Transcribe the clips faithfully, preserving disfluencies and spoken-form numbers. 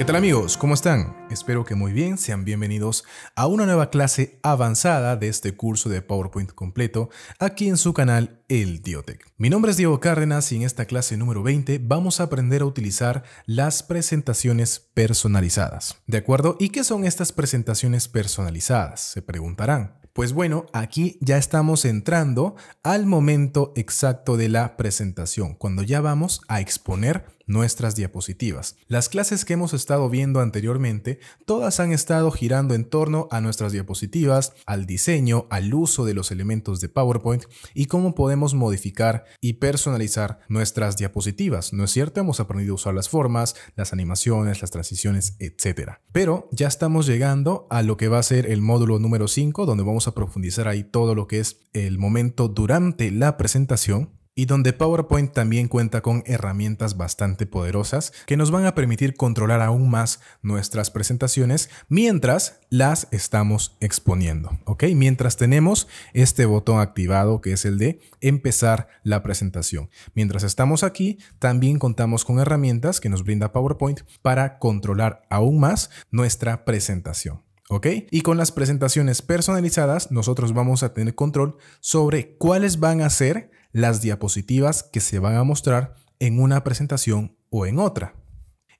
¿Qué tal amigos? ¿Cómo están? Espero que muy bien, sean bienvenidos a una nueva clase avanzada de este curso de PowerPoint completo aquí en su canal El Tío Tech. Mi nombre es Diego Cárdenas y en esta clase número veinte vamos a aprender a utilizar las presentaciones personalizadas. ¿De acuerdo? ¿Y qué son estas presentaciones personalizadas? Se preguntarán. Pues bueno, aquí ya estamos entrando al momento exacto de la presentación, cuando ya vamos a exponer nuestras diapositivas. Las clases que hemos estado viendo anteriormente, todas han estado girando en torno a nuestras diapositivas, al diseño, al uso de los elementos de PowerPoint y cómo podemos modificar y personalizar nuestras diapositivas. ¿No es cierto? Hemos aprendido a usar las formas, las animaciones, las transiciones, etcétera. Pero ya estamos llegando a lo que va a ser el módulo número cinco, donde vamos a profundizar ahí todo lo que es el momento durante la presentación y donde PowerPoint también cuenta con herramientas bastante poderosas que nos van a permitir controlar aún más nuestras presentaciones mientras las estamos exponiendo, ¿ok? Mientras tenemos este botón activado que es el de empezar la presentación. Mientras estamos aquí, también contamos con herramientas que nos brinda PowerPoint para controlar aún más nuestra presentación. ¿Ok? Y con las presentaciones personalizadas, nosotros vamos a tener control sobre cuáles van a ser las diapositivas que se van a mostrar en una presentación o en otra.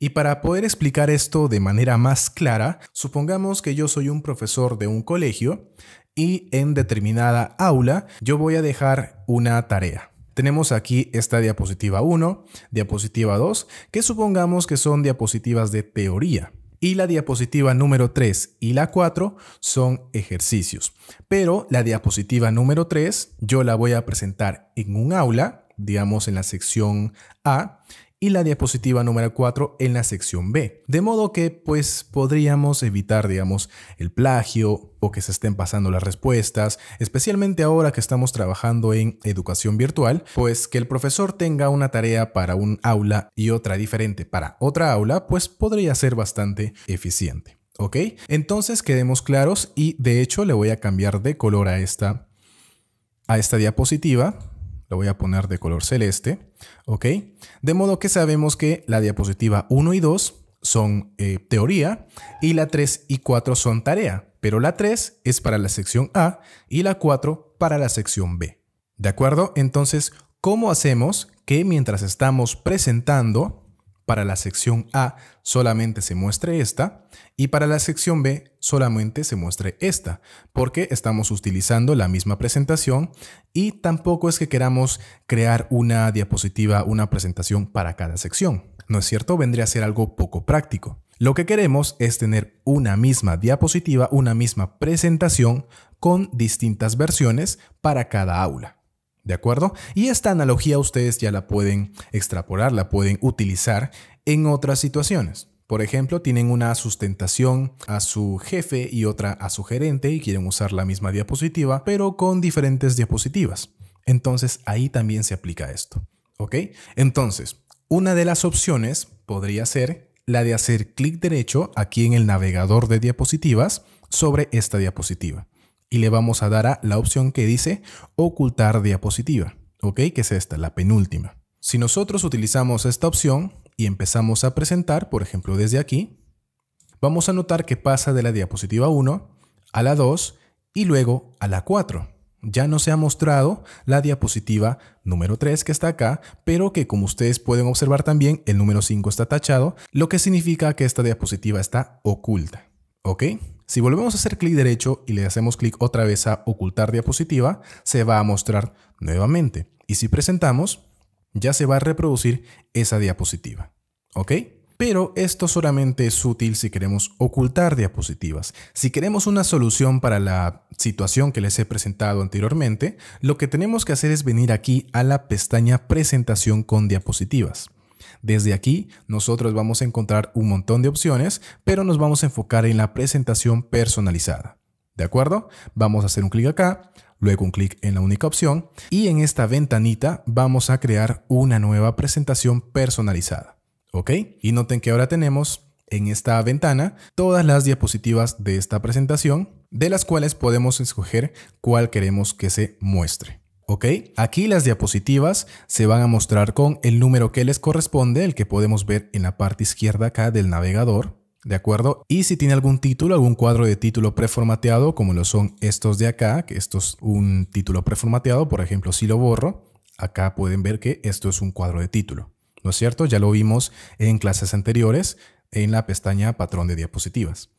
Y para poder explicar esto de manera más clara, supongamos que yo soy un profesor de un colegio y en determinada aula yo voy a dejar una tarea. Tenemos aquí esta diapositiva uno, diapositiva dos, que supongamos que son diapositivas de teoría. Y la diapositiva número tres y la cuatro son ejercicios. Pero la diapositiva número tres yo la voy a presentar en un aula, digamos en la sección A, y la diapositiva número cuatro en la sección B. De modo que pues podríamos evitar, digamos, el plagio o que se estén pasando las respuestas, especialmente ahora que estamos trabajando en educación virtual, pues que el profesor tenga una tarea para un aula y otra diferente para otra aula, pues podría ser bastante eficiente, ¿ok? Entonces quedemos claros y de hecho le voy a cambiar de color a esta, a esta diapositiva. Lo voy a poner de color celeste, ¿ok? De modo que sabemos que la diapositiva uno y dos son eh, teoría y la tres y cuatro son tarea, pero la tres es para la sección A y la cuatro para la sección B. ¿De acuerdo? Entonces, ¿cómo hacemos que mientras estamos presentando para la sección A solamente se muestre esta y para la sección B solamente se muestre esta? Porque estamos utilizando la misma presentación y tampoco es que queramos crear una diapositiva, una presentación para cada sección. ¿No es cierto? Vendría a ser algo poco práctico. Lo que queremos es tener una misma diapositiva, una misma presentación con distintas versiones para cada aula. ¿De acuerdo? Y esta analogía ustedes ya la pueden extrapolar, la pueden utilizar en otras situaciones. Por ejemplo, tienen una sustentación a su jefe y otra a su gerente y quieren usar la misma diapositiva, pero con diferentes diapositivas. Entonces, ahí también se aplica esto. ¿Ok? Entonces, una de las opciones podría ser la de hacer clic derecho aquí en el navegador de diapositivas sobre esta diapositiva. Y le vamos a dar a la opción que dice ocultar diapositiva, ¿ok? Que es esta, la penúltima. Si nosotros utilizamos esta opción y empezamos a presentar, por ejemplo, desde aquí, vamos a notar que pasa de la diapositiva uno a la dos y luego a la cuatro. Ya no se ha mostrado la diapositiva número tres que está acá, pero que como ustedes pueden observar también, el número cinco está tachado, lo que significa que esta diapositiva está oculta, ¿ok? Si volvemos a hacer clic derecho y le hacemos clic otra vez a ocultar diapositiva, se va a mostrar nuevamente. Y si presentamos, ya se va a reproducir esa diapositiva. ¿Ok? Pero esto solamente es útil si queremos ocultar diapositivas. Si queremos una solución para la situación que les he presentado anteriormente, lo que tenemos que hacer es venir aquí a la pestaña Presentación con diapositivas. Desde aquí nosotros vamos a encontrar un montón de opciones, pero nos vamos a enfocar en la presentación personalizada. ¿De acuerdo? Vamos a hacer un clic acá, luego un clic en la única opción y en esta ventanita vamos a crear una nueva presentación personalizada. ¿Ok? Y noten que ahora tenemos en esta ventana todas las diapositivas de esta presentación, de las cuales podemos escoger cuál queremos que se muestre. ¿Ok? Aquí las diapositivas se van a mostrar con el número que les corresponde, el que podemos ver en la parte izquierda acá del navegador, ¿de acuerdo? Y si tiene algún título, algún cuadro de título preformateado, como lo son estos de acá, que esto es un título preformateado, por ejemplo, si lo borro, acá pueden ver que esto es un cuadro de título, ¿no es cierto? Ya lo vimos en clases anteriores en la pestaña patrón de diapositivas,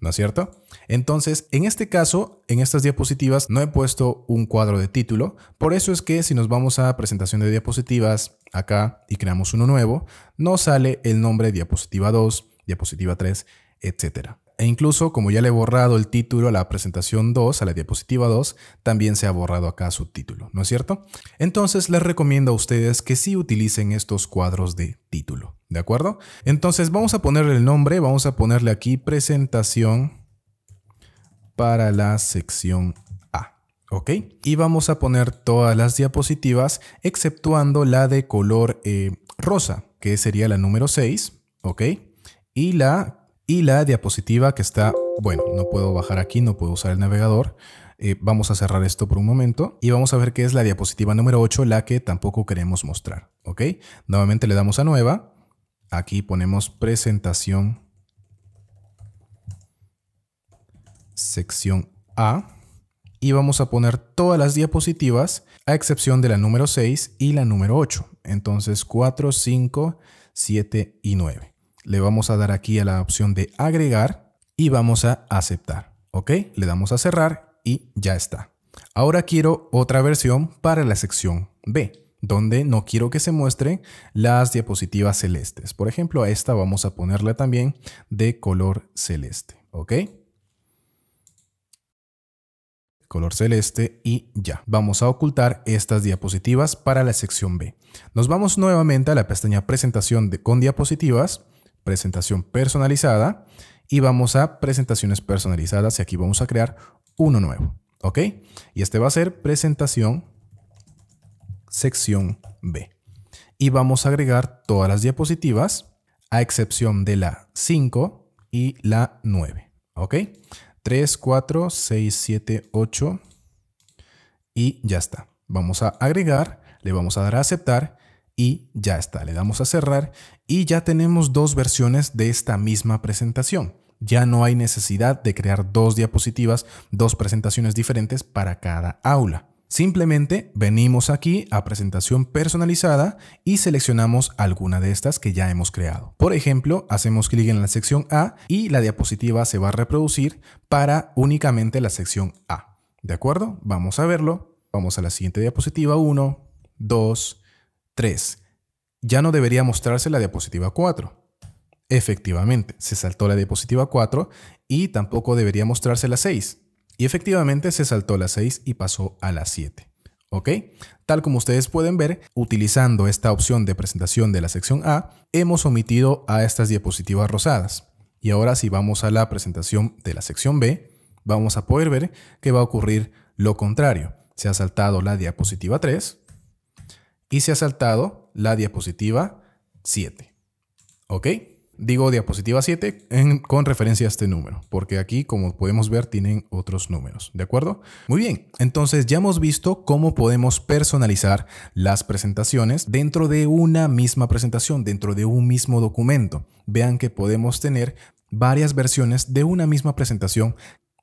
¿no es cierto? Entonces, en este caso, en estas diapositivas no he puesto un cuadro de título. Por eso es que si nos vamos a presentación de diapositivas acá y creamos uno nuevo, nos sale el nombre diapositiva dos, diapositiva tres, etcétera. E incluso, como ya le he borrado el título a la presentación dos, a la diapositiva dos, también se ha borrado acá su título, ¿no es cierto? Entonces, les recomiendo a ustedes que sí utilicen estos cuadros de título, ¿de acuerdo? Entonces, vamos a ponerle el nombre, vamos a ponerle aquí presentación para la sección A, ¿ok? Y vamos a poner todas las diapositivas, exceptuando la de color eh, rosa, que sería la número seis, ¿ok? Y la... Y la diapositiva que está, bueno, no puedo bajar aquí, no puedo usar el navegador. Eh, vamos a cerrar esto por un momento y vamos a ver qué es la diapositiva número ocho, la que tampoco queremos mostrar, ¿ok? Nuevamente le damos a nueva. Aquí ponemos presentación, sección A. Y vamos a poner todas las diapositivas, a excepción de la número seis y la número ocho. Entonces cuatro, cinco, siete y nueve. Le vamos a dar aquí a la opción de agregar y vamos a aceptar, ¿ok? Le damos a cerrar y ya está. Ahora quiero otra versión para la sección B, donde no quiero que se muestren las diapositivas celestes. Por ejemplo, a esta vamos a ponerla también de color celeste, ¿ok? Color celeste y ya. Vamos a ocultar estas diapositivas para la sección B. Nos vamos nuevamente a la pestaña presentación de, con diapositivas. Presentación personalizada y vamos a presentaciones personalizadas y aquí vamos a crear uno nuevo, ¿ok? Y este va a ser presentación sección B y vamos a agregar todas las diapositivas a excepción de la cinco y la nueve, ¿ok? tres, cuatro, seis, siete, ocho y ya está. Vamos a agregar, le vamos a dar a aceptar y ya está, le damos a cerrar y ya tenemos dos versiones de esta misma presentación. Ya no hay necesidad de crear dos diapositivas, dos presentaciones diferentes para cada aula. Simplemente venimos aquí a presentación personalizada y seleccionamos alguna de estas que ya hemos creado. Por ejemplo, hacemos clic en la sección A y la diapositiva se va a reproducir para únicamente la sección A. ¿De acuerdo? Vamos a verlo. Vamos a la siguiente diapositiva, uno, dos, tres. Ya no debería mostrarse la diapositiva cuatro. Efectivamente, se saltó la diapositiva cuatro y tampoco debería mostrarse la seis. Y efectivamente se saltó la seis y pasó a la siete. ¿Ok? Tal como ustedes pueden ver, utilizando esta opción de presentación de la sección A, hemos omitido a estas diapositivas rosadas. Y ahora si vamos a la presentación de la sección B, vamos a poder ver que va a ocurrir lo contrario. Se ha saltado la diapositiva tres. Y se ha saltado la diapositiva siete. ¿Ok? Digo diapositiva siete en, con referencia a este número, porque aquí, como podemos ver, tienen otros números. ¿De acuerdo? Muy bien. Entonces ya hemos visto cómo podemos personalizar las presentaciones dentro de una misma presentación, dentro de un mismo documento. Vean que podemos tener varias versiones de una misma presentación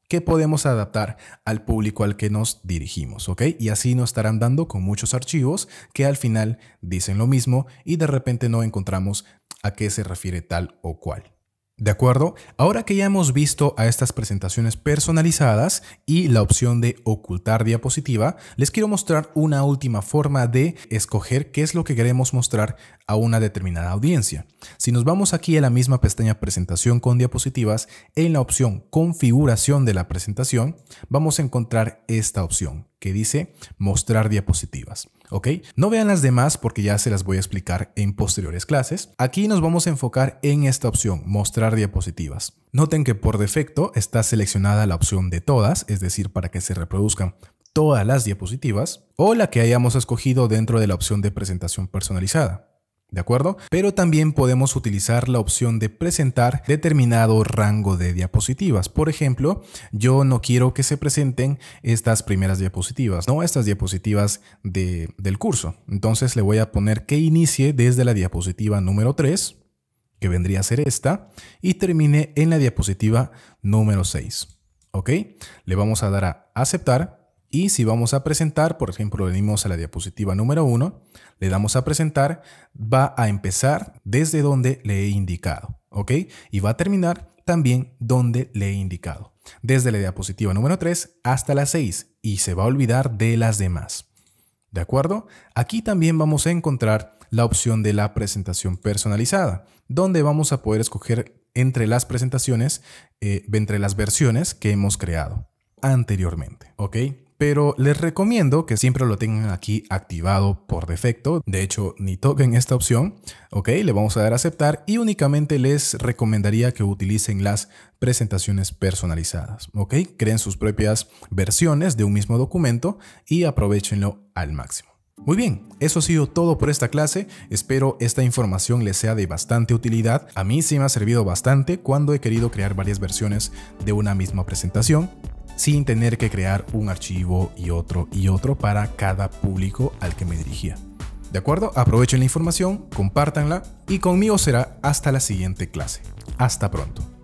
que podemos adaptar al público al que nos dirigimos, ¿ok? Y así nos estarán dando con muchos archivos que al final dicen lo mismo y de repente no encontramos a qué se refiere tal o cual. ¿De acuerdo? Ahora que ya hemos visto a estas presentaciones personalizadas y la opción de ocultar diapositiva, les quiero mostrar una última forma de escoger qué es lo que queremos mostrar a una determinada audiencia. Si nos vamos aquí a la misma pestaña presentación con diapositivas, en la opción configuración de la presentación, vamos a encontrar esta opción que dice mostrar diapositivas, ¿ok? No vean las demás porque ya se las voy a explicar en posteriores clases. Aquí nos vamos a enfocar en esta opción, mostrar diapositivas. Noten que por defecto está seleccionada la opción de todas, es decir, para que se reproduzcan todas las diapositivas o la que hayamos escogido dentro de la opción de presentación personalizada. ¿De acuerdo? Pero también podemos utilizar la opción de presentar determinado rango de diapositivas. Por ejemplo, yo no quiero que se presenten estas primeras diapositivas, no estas diapositivas de, del curso. Entonces le voy a poner que inicie desde la diapositiva número tres, que vendría a ser esta, y termine en la diapositiva número seis. ¿Ok? Le vamos a dar a aceptar. Y si vamos a presentar, por ejemplo, venimos a la diapositiva número uno, le damos a presentar, va a empezar desde donde le he indicado, ¿ok? Y va a terminar también donde le he indicado, desde la diapositiva número tres hasta la seis, y se va a olvidar de las demás, ¿de acuerdo? Aquí también vamos a encontrar la opción de la presentación personalizada, donde vamos a poder escoger entre las presentaciones, eh, entre las versiones que hemos creado anteriormente, ¿ok? Pero les recomiendo que siempre lo tengan aquí activado por defecto. De hecho, ni toquen esta opción. Ok, le vamos a dar a aceptar y únicamente les recomendaría que utilicen las presentaciones personalizadas. Ok, creen sus propias versiones de un mismo documento y aprovechenlo al máximo. Muy bien, eso ha sido todo por esta clase. Espero esta información les sea de bastante utilidad. A mí sí me ha servido bastante cuando he querido crear varias versiones de una misma presentación, sin tener que crear un archivo y otro y otro para cada público al que me dirigía. ¿De acuerdo? Aprovechen la información, compártanla y conmigo será hasta la siguiente clase. Hasta pronto.